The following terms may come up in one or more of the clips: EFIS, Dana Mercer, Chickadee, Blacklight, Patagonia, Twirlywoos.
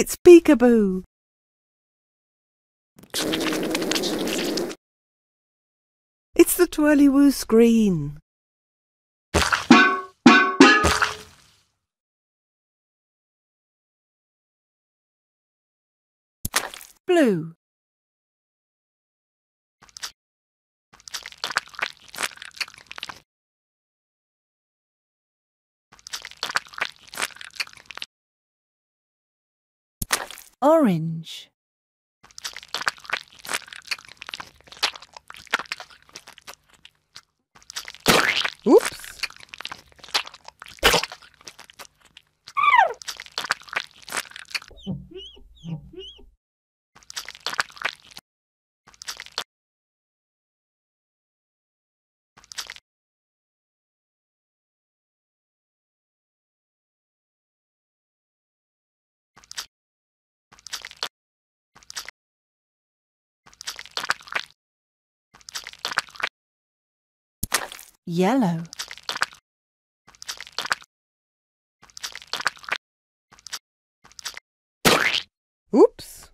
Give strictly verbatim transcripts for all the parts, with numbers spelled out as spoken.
It's peekaboo. It's the Twirlywoos screen. Blue. Orange. Oops. Yellow. Oops.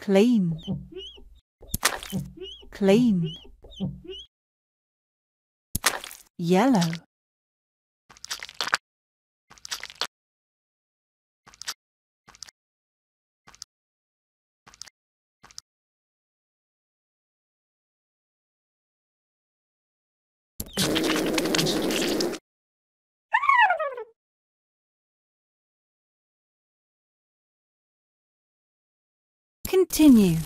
Clean. Clean. Yellow. Continue.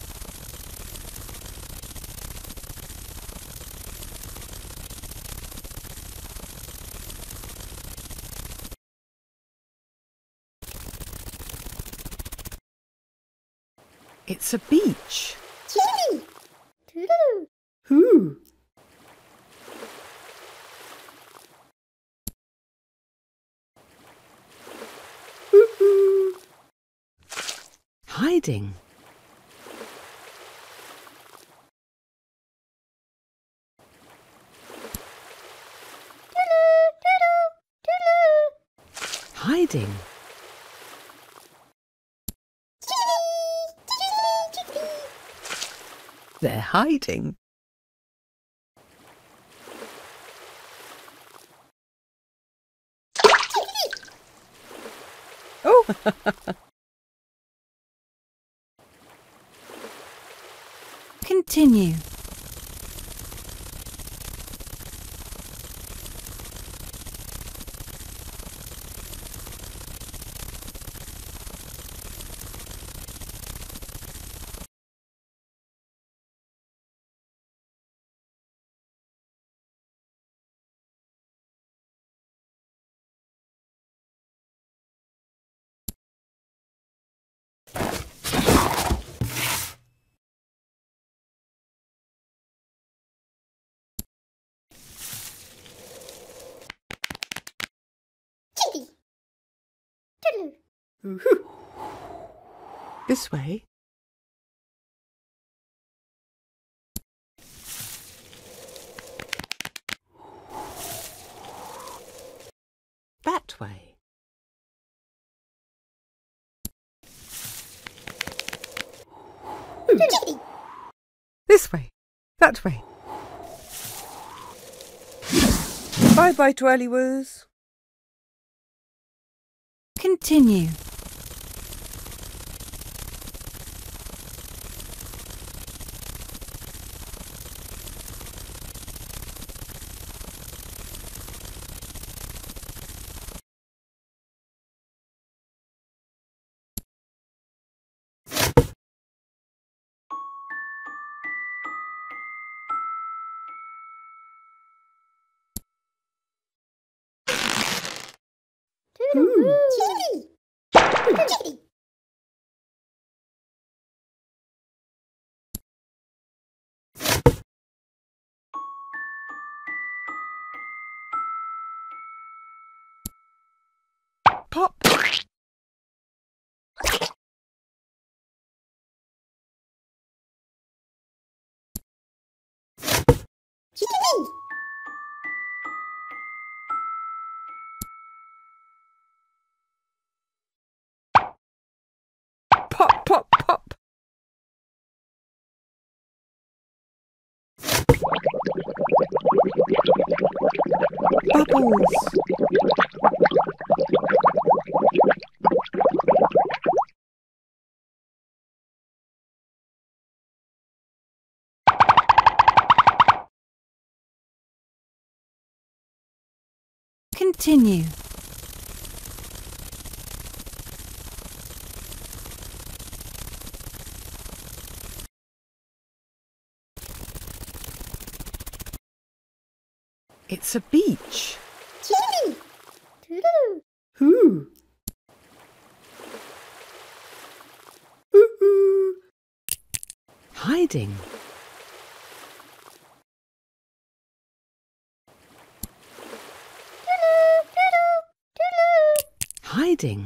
It's a beach. Who? Hiding. Hiding. They're hiding. Oh! Continue. Ooh-hoo. This way. That way. Ooh. This way. That way. Bye-bye, Twirlywoos. Continue. Ooh. Pop. Twirlywoos. Continue. It's a beach. Chili. Toodaloo. Hoo. Hoo-hoo. Hiding. Toodaloo, toodaloo, toodaloo. Hiding.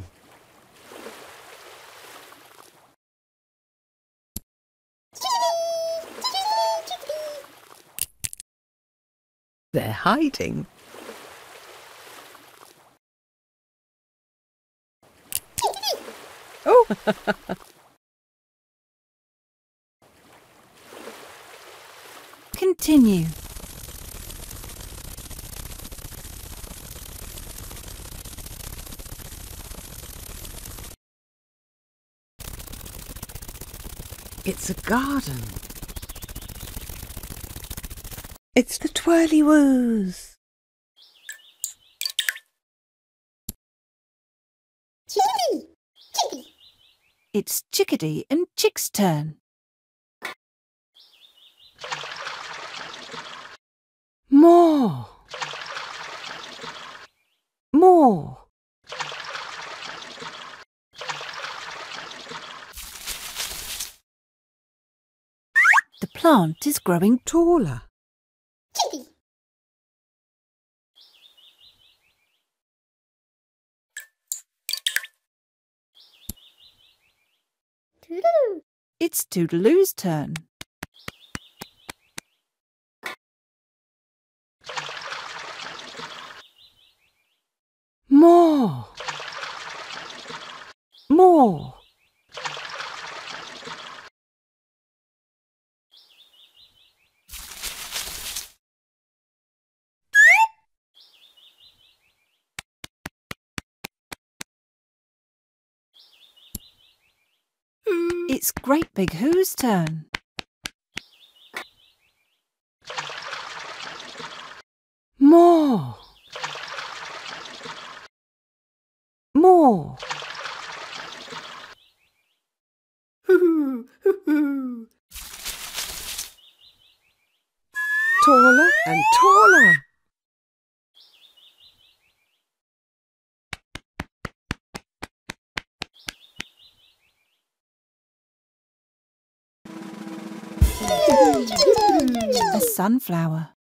They're hiding. Oh! Continue. It's a garden. It's the Twirlywoos. Chickadee, chickadee. It's Chickadee and Chick's turn. More. More. The plant is growing taller. Toodaloo. It's Toodaloo's turn. More. More. It's Great Big Who's turn. More. More. Taller and taller. A sunflower.